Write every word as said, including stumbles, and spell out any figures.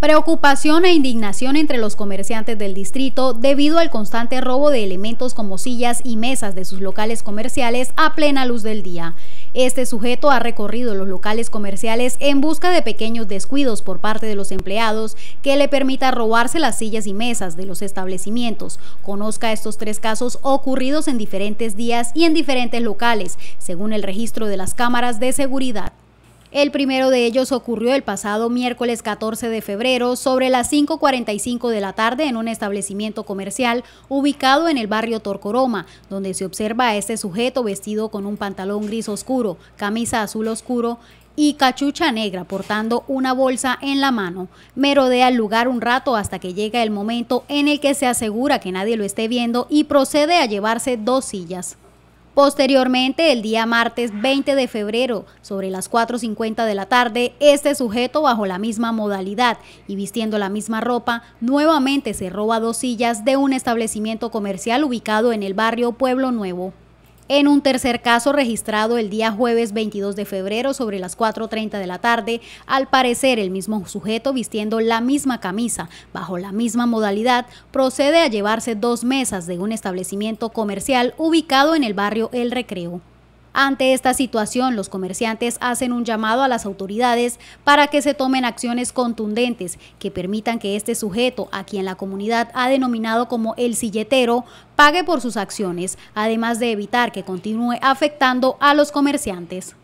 Preocupación e indignación entre los comerciantes del distrito debido al constante robo de elementos como sillas y mesas de sus locales comerciales a plena luz del día. Este sujeto ha recorrido los locales comerciales en busca de pequeños descuidos por parte de los empleados que le permita robarse las sillas y mesas de los establecimientos. Conozca estos tres casos ocurridos en diferentes días y en diferentes locales, según el registro de las cámaras de seguridad. El primero de ellos ocurrió el pasado miércoles catorce de febrero sobre las cinco cuarenta y cinco de la tarde en un establecimiento comercial ubicado en el barrio Torcoroma, donde se observa a este sujeto vestido con un pantalón gris oscuro, camisa azul oscuro y cachucha negra, portando una bolsa en la mano. Merodea el lugar un rato hasta que llega el momento en el que se asegura que nadie lo esté viendo y procede a llevarse dos sillas. Posteriormente, el día martes veinte de febrero, sobre las cuatro cincuenta de la tarde, este sujeto, bajo la misma modalidad y vistiendo la misma ropa, nuevamente se roba dos sillas de un establecimiento comercial ubicado en el barrio Pueblo Nuevo. En un tercer caso registrado el día jueves veintidós de febrero sobre las cuatro treinta de la tarde, al parecer el mismo sujeto vistiendo la misma camisa, bajo la misma modalidad, procede a llevarse dos mesas de un establecimiento comercial ubicado en el barrio El Recreo. Ante esta situación, los comerciantes hacen un llamado a las autoridades para que se tomen acciones contundentes que permitan que este sujeto, a quien la comunidad ha denominado como el silletero, pague por sus acciones, además de evitar que continúe afectando a los comerciantes.